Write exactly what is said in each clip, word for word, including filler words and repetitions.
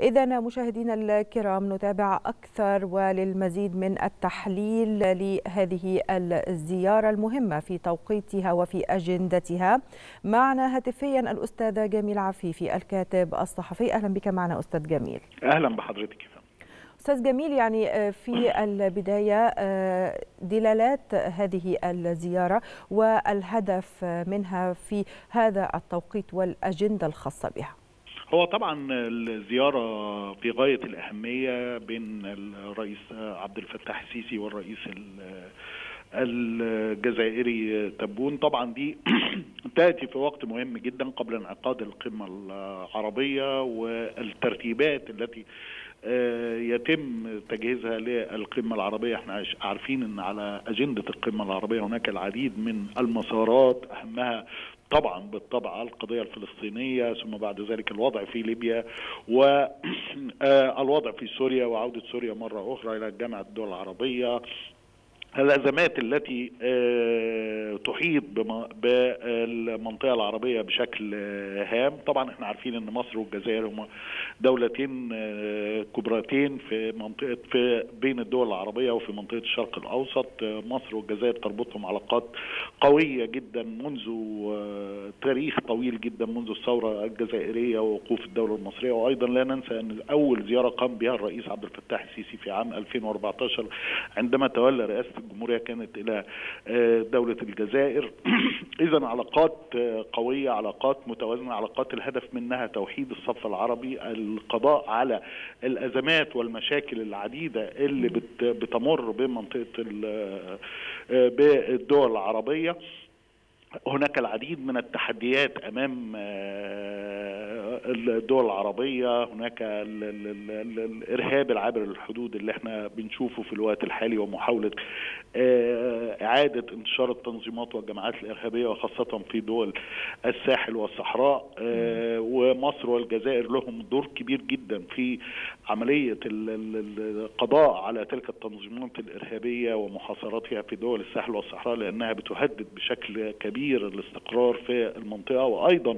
إذن مشاهدينا الكرام نتابع أكثر وللمزيد من التحليل لهذه الزيارة المهمة في توقيتها وفي أجندتها معنا هاتفيا الأستاذ جميل عفيفي الكاتب الصحفي. أهلا بك معنا أستاذ جميل. أهلا بحضرتك. أستاذ جميل، يعني في البداية دلالات هذه الزيارة والهدف منها في هذا التوقيت والأجندة الخاصة بها. هو طبعا الزيارة في غاية الأهمية بين الرئيس عبد الفتاح السيسي والرئيس الجزائري تبون، طبعا دي تأتي في وقت مهم جدا قبل انعقاد القمة العربية والترتيبات التي يتم تجهيزها للقمة العربية. احنا عارفين ان على أجندة القمة العربية هناك العديد من المسارات، اهمها طبعا بالطبع القضية الفلسطينية، ثم بعد ذلك الوضع في ليبيا والوضع في سوريا وعودة سوريا مرة اخرى الى جامعة الدول العربية، الأزمات التي تحيط بالمنطقة العربية بشكل هام. طبعا احنا عارفين ان مصر والجزائر هما دولتين كبرتين في منطقة في بين الدول العربية وفي منطقة الشرق الأوسط. مصر والجزائر تربطهم علاقات قوية جدا منذ تاريخ طويل جدا، منذ الثورة الجزائرية ووقوف الدولة المصرية. وأيضا لا ننسى ان أول زيارة قام بها الرئيس عبد الفتاح السيسي في عام ألفين وأربعتاشر عندما تولى رئاسة الجمهورية كانت إلى دولة الجزائر. إذا علاقات قوية، علاقات متوازنة، علاقات الهدف منها توحيد الصف العربي، القضاء على الأزمات والمشاكل العديدة اللي بتمر بمنطقة بالدول العربية. هناك العديد من التحديات أمام الدول العربية، هناك ال ال ال ال الإرهاب العابر للحدود اللي احنا بنشوفه في الوقت الحالي، ومحاولة إعادة انتشار التنظيمات والجماعات الإرهابية وخاصة في دول الساحل والصحراء. ومصر والجزائر لهم دور كبير جدا في عملية القضاء على تلك التنظيمات الإرهابية ومحاصراتها في دول الساحل والصحراء، لأنها بتهدد بشكل كبير الاستقرار في المنطقة. وأيضا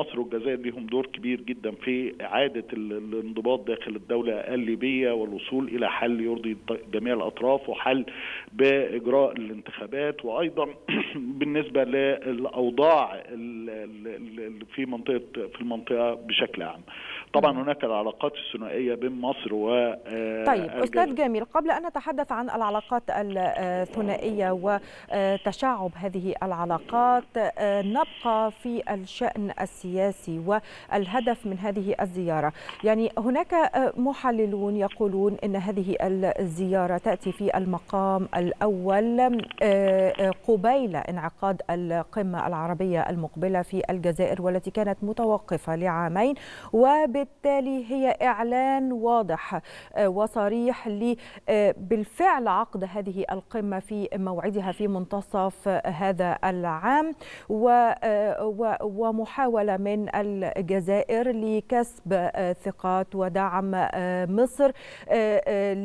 مصر والجزائر لهم دور كبير جدا في إعادة الانضباط داخل الدولة الليبية والوصول إلى حل يرضي جميع الأطراف وحل بإجراء الانتخابات. وأيضا بالنسبة للأوضاع في منطقة في المنطقة بشكل عام. طبعا هناك العلاقات الثنائية بين مصر و طيب أستاذ جميل، قبل أن نتحدث عن العلاقات الثنائية وتشعب هذه العلاقات نبقى في الشأن السياسي والهدف من هذه الزيارة. يعني هناك محللون يقولون أن هذه الزيارة تأتي في المقام الأول قبيل انعقاد القمة العربية المقبلة في الجزائر والتي كانت متوقفة لعامين، وبالتالي هي إعلان واضح وصريح بالفعل عقد هذه القمة في موعدها في منتصف هذا العام، ومحاولة من الجزائر لكسب ثقات ودعم مصر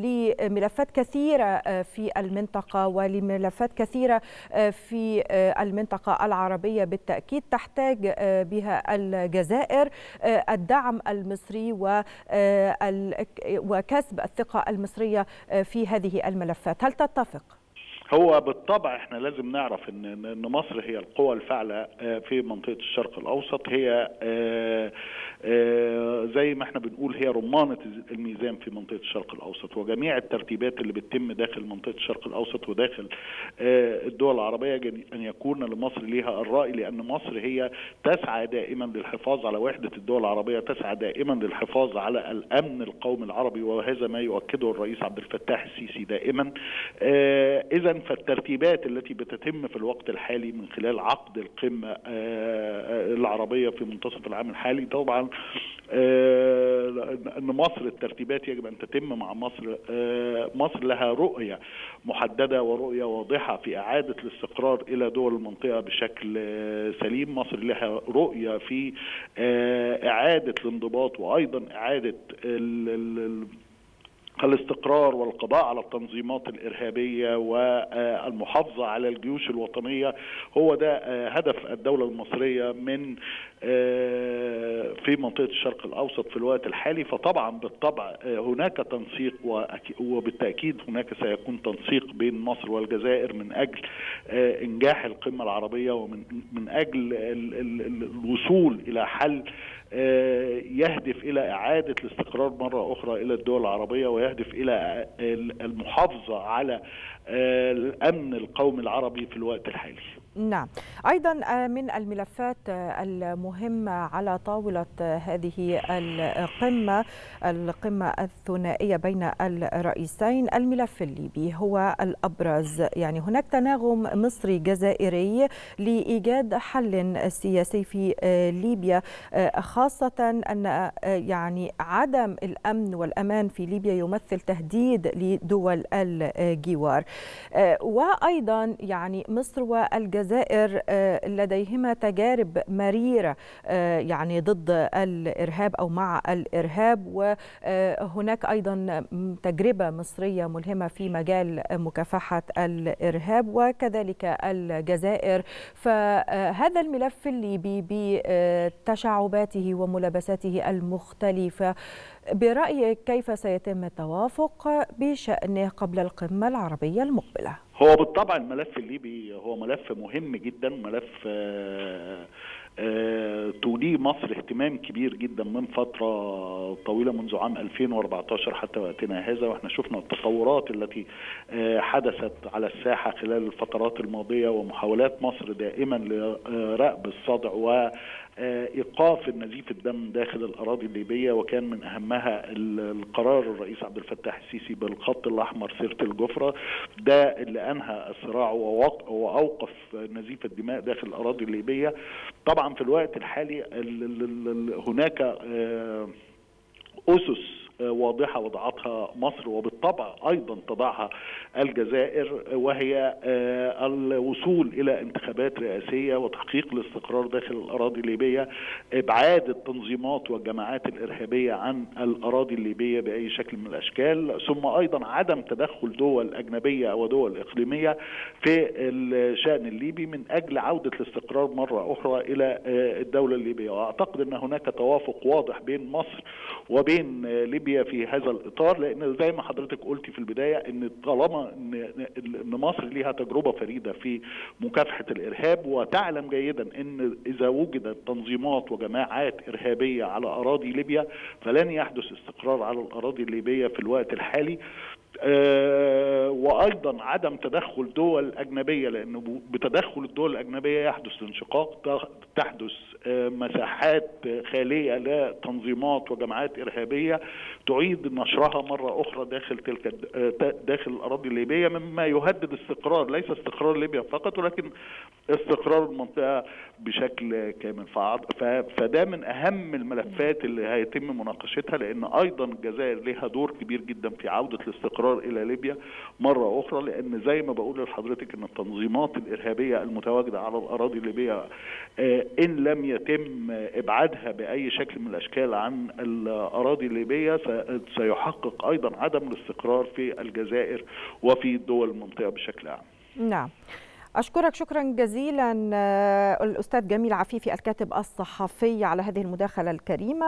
لملفات كثيرة في المنطقة ولملفات كثيرة في المنطقة العربية بالتأكيد تحتاج بها الجزائر الدعم المصري وكسب الثقة المصرية في هذه الملفات. هل تتفق؟ هو بالطبع احنا لازم نعرف ان ان مصر هي القوى الفاعله في منطقه الشرق الاوسط، هي زي ما احنا بنقول هي رمانه الميزان في منطقه الشرق الاوسط، وجميع الترتيبات اللي بتتم داخل منطقه الشرق الاوسط وداخل الدول العربيه ان يكون لمصر ليها الراي، لان مصر هي تسعى دائما للحفاظ على وحده الدول العربيه، تسعى دائما للحفاظ على الامن القومي العربي، وهذا ما يؤكده الرئيس عبد الفتاح السيسي دائما. اذا فالترتيبات التي بتتم في الوقت الحالي من خلال عقد القمة العربية في منتصف العام الحالي، طبعا أن مصر الترتيبات يجب أن تتم مع مصر. مصر لها رؤية محددة ورؤية واضحة في إعادة الاستقرار إلى دول المنطقة بشكل سليم، مصر لها رؤية في إعادة الانضباط وأيضا إعادة ال الاستقرار والقضاء على التنظيمات الإرهابية والمحافظة على الجيوش الوطنية. هو ده هدف الدولة المصرية من في منطقة الشرق الأوسط في الوقت الحالي. فطبعا بالطبع هناك تنسيق، وبالتأكيد هناك سيكون تنسيق بين مصر والجزائر من أجل إنجاح القمة العربية ومن من أجل الوصول إلى حل يهدف إلى إعادة الاستقرار مرة أخرى إلى الدول العربية، ويهدف إلى المحافظة على الأمن القومي العربي في الوقت الحالي. نعم، أيضا من الملفات المهمة على طاولة هذه القمة القمة الثنائية بين الرئيسين الملف الليبي هو الأبرز، يعني هناك تناغم مصري جزائري لإيجاد حل سياسي في ليبيا، خاصة أن يعني عدم الأمن والأمان في ليبيا يمثل تهديد لدول الجوار، وأيضا يعني مصر والجزائر الجزائر لديهما تجارب مريرة يعني ضد الإرهاب أو مع الإرهاب، وهناك أيضا تجربة مصرية ملهمة في مجال مكافحة الإرهاب وكذلك الجزائر. فهذا الملف الليبي بتشعباته وملابساته المختلفة، برأيك كيف سيتم التوافق بشأنه قبل القمة العربية المقبلة؟ هو بالطبع الملف الليبي هو ملف مهم جدا، ملف توليه مصر اهتمام كبير جدا من فترة طويلة منذ عام ألفين وأربعة عشر حتى وقتنا هذا، واحنا شفنا التطورات التي حدثت على الساحة خلال الفترات الماضية ومحاولات مصر دائما لرأب الصدع و إيقاف النزيف الدم داخل الأراضي الليبية، وكان من أهمها القرار الرئيس عبد الفتاح السيسي بالخط الأحمر سيرت الجفرة، ده اللي أنهى الصراع وأوقف نزيف الدماء داخل الأراضي الليبية. طبعا في الوقت الحالي هناك أسس واضحة وضعتها مصر وبالطبع أيضا تضعها الجزائر، وهي الوصول إلى انتخابات رئاسية وتحقيق الاستقرار داخل الأراضي الليبية، إبعاد التنظيمات والجماعات الإرهابية عن الأراضي الليبية بأي شكل من الأشكال، ثم أيضا عدم تدخل دول أجنبية ودول إقليمية في الشأن الليبي من أجل عودة الاستقرار مرة أخرى إلى الدولة الليبية. وأعتقد أن هناك توافق واضح بين مصر وبين ليبيا في هذا الإطار، لأن زي ما حضرتك قلتي في البداية أن طالما أن مصر لها تجربة فريدة في مكافحة الإرهاب، وتعلم جيدا أن إذا وجدت تنظيمات وجماعات إرهابية على أراضي ليبيا فلن يحدث استقرار على الأراضي الليبية في الوقت الحالي، وأيضا عدم تدخل دول أجنبية، لأنه بتدخل الدول الأجنبية يحدث انشقاق، تحدث مساحات خالية لتنظيمات وجماعات إرهابية تعيد نشرها مرة أخرى داخل تلك داخل الأراضي الليبية، مما يهدد استقرار ليس استقرار ليبيا فقط ولكن استقرار المنطقة بشكل كامل. فده من أهم الملفات اللي هيتم مناقشتها، لأن أيضا الجزائر لها دور كبير جدا في عودة الاستقرار إلى ليبيا مرة أخرى، لأن زي ما بقول لحضرتك أن التنظيمات الإرهابية المتواجدة على الأراضي الليبية إن لم يتم إبعادها بأي شكل من الأشكال عن الأراضي الليبية سيحقق أيضا عدم الاستقرار في الجزائر وفي دول المنطقة بشكل عام. نعم، أشكرك شكرا جزيلا الأستاذ جميل عفيفي الكاتب الصحفي على هذه المداخلة الكريمة.